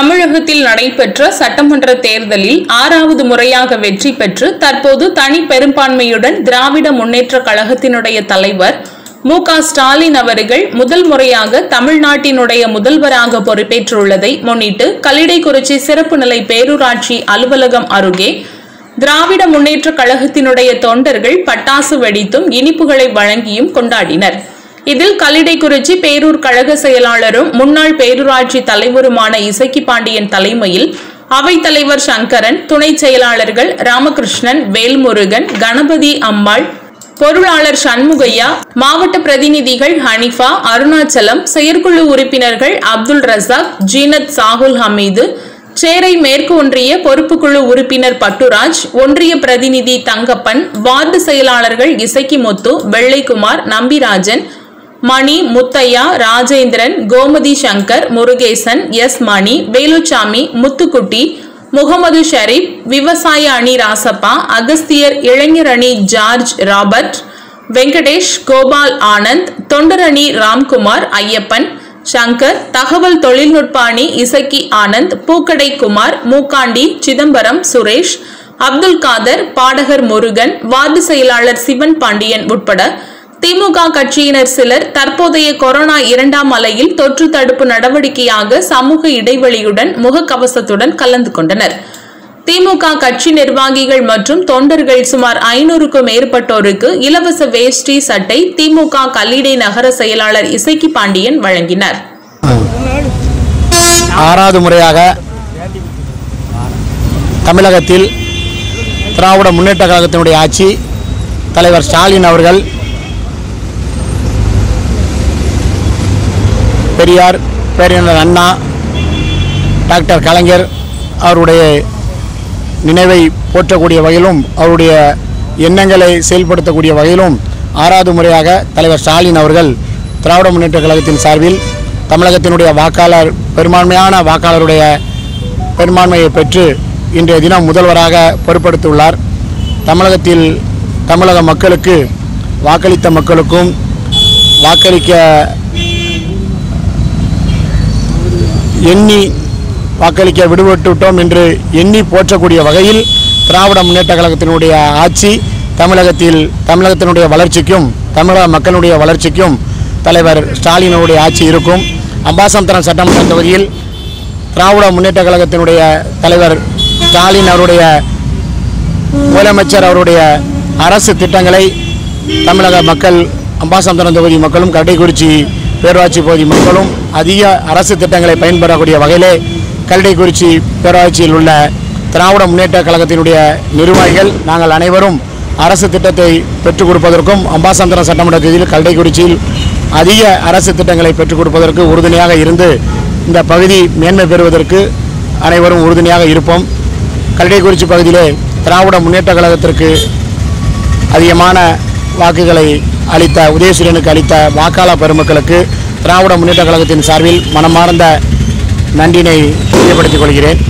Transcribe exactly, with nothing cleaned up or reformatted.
தமிழகத்தில் நடைபெற்ற சட்டமன்ற தேர்தலில் ஆறாவது முறையாக வெற்றி பெற்று தற்போது தனி பெரும்பான்மையுடன் திராவிட முன்னேற்றக் கழகத்தினுடைய தலைவர் மு.க. ஸ்டாலின் அவர்கள் முதல் முறையாக தமிழ்நாட்டினுடைய முதல்வராக பொறுப்பேற்றுள்ளதை முன்னிட்டு கல்லிடைக்குறிச்சி சிறப்பு நிலை பேரூராட்சி அலுவலகம் அருகே திராவிட முன்னேற்றக் கழகத்தினுடைய தொண்டர்கள் பட்டாசு வெடித்தும் இனிப்புகளை வழங்கியும் கொண்டாடினர். இதில் கல்லிடைக்குறிச்சி பேரூர் கழக செயலாளரும் முன்னாள் பேரூராட்சி தலைவருமான இசக்கி பாண்டியன் தலைமையில் அவைத் தலைவர் சங்கரன், துணை செயலாளர்கள் ராமகிருஷ்ணன், வேல்முருகன், கணபதி அம்மாள், பொருளாளர் சண்முகையா, மாவட்ட பிரதிநிதிகள் ஹனிஃபா, அருணாச்சலம், செயற்குழு உறுப்பினர்கள் அப்துல் ரசாக், ஜீனத், சாகுல் ஹமீது, சேரை மேற்கு ஒன்றிய பொறுப்புக்குழு உறுப்பினர் பட்டுராஜ், ஒன்றிய பிரதிநிதி தங்கப்பன், வார்டு செயலாளர்கள் இசக்கி முத்து, வெள்ளைக்குமார், நம்பிராஜன், மணி, முத்தையா, ராஜேந்திரன், கோமதி சங்கர், முருகேசன், எஸ் மணி, வேலுச்சாமி, முத்துக்குட்டி, முகமது ஷரீப், விவசாய அணி ராசப்பா, அகஸ்தியர் இளைஞர் அணி ஜார்ஜ், ராபர்ட், வெங்கடேஷ், கோபால், ஆனந்த், தொண்டரணி ராம்குமார், ஐயப்பன், சங்கர், தகவல் தொழில்நுட்ப அணி இசக்கி ஆனந்த், பூக்கடை குமார், மூக்காண்டி, சிதம்பரம், சுரேஷ், அப்துல் காதர், பாடகர் முருகன், வார்டு செயலாளர் சிவன் பாண்டியன் உட்பட திமுக கட்சியினர் சிலர் தற்போதைய கொரோனா இரண்டாம் அலையில் தொற்று தடுப்பு நடவடிக்கையாக சமூக இடைவெளியுடன் முகக்கவசத்துடன் கலந்து கொண்டனர். திமுக கட்சி நிர்வாகிகள் மற்றும் தொண்டர்கள் சுமார் ஐநூறுக்கும் மேற்பட்டோருக்கு இலவச வேஷ்டி சட்டை திமுக கல்லிடை நகர செயலாளர் இசக்கி பாண்டியன் வழங்கினார். ஆறாவது முறையாக தமிழகத்தில் திராவிட முன்னேற்ற கழகத்தினுடைய ஆட்சி தலைவர் ஸ்டாலின் அவர்கள் பெரியார், பேரறிஞர் அண்ணா, டாக்டர் கலைஞர் அவருடைய நினைவை போற்றக்கூடிய வகையிலும் அவருடைய எண்ணங்களை செயல்படுத்தக்கூடிய வகையிலும் ஆறாவது முறையாக தலைவர் ஸ்டாலின் அவர்கள் திராவிட முன்னேற்றக் கழகத்தின் சார்பில் தமிழகத்தினுடைய வாக்காளர் பெரும்பான்மையான வாக்காளருடைய பெரும்பான்மையை பெற்று இன்றைய தினம் முதல்வராக பொறுப்பெடுத்துள்ளார். தமிழகத்தில் தமிழக மக்களுக்கு, வாக்களித்த மக்களுக்கும், வாக்களிக்க எண்ணி வாக்களிக்க விடுபட்டுவிட்டோம் என்று எண்ணி போற்றக்கூடிய வகையில் திராவிட முன்னேற்ற கழகத்தினுடைய ஆட்சி தமிழகத்தில் தமிழகத்தினுடைய வளர்ச்சிக்கும் தமிழக மக்களுடைய வளர்ச்சிக்கும் தலைவர் ஸ்டாலினுடைய ஆட்சி இருக்கும். அம்பாசமுத்திரம் சட்டமன்ற தொகுதியில் திராவிட முன்னேற்ற கழகத்தினுடைய தலைவர் ஸ்டாலின் அவருடைய முதலமைச்சர் அவருடைய அரசு திட்டங்களை தமிழக மக்கள், அம்பாசமுத்திரம் தொகுதி மக்களும் கல்லிடைக்குறிச்சி பேரூராட்சி பகுதி மக்களும் அதிக அரசு திட்டங்களை பயன்பெறக்கூடிய வகையிலே கல்லிடைக்குறிச்சி பேரூராட்சியில் உள்ள திராவிட முன்னேற்ற கழகத்தினுடைய நிர்வாகிகள் நாங்கள் அனைவரும் அரசு திட்டத்தை பெற்றுக் கொடுப்பதற்கும் அம்பாசமுத்திரம் சட்டமன்ற தொகுதியில் கல்லிடைக்குறிச்சியில் அதிக அரசு திட்டங்களை பெற்றுக் கொடுப்பதற்கு உறுதுணையாக இருந்து இந்த பகுதி மேன்மை பெறுவதற்கு அனைவரும் உறுதுணையாக இருப்போம். கல்லிடைக்குறிச்சி பகுதியிலே திராவிட முன்னேற்ற கழகத்திற்கு அதிகமான வாக்குகளை அளித்த உதயசூரியனுக்கு அளித்த வாக்காளர் பெருமக்களுக்கு திராவிட முன்னேற்ற கழகத்தின் சார்பில் மனமார்ந்த நன்றினை தெரியப்படுத்திக் கொள்கிறேன்.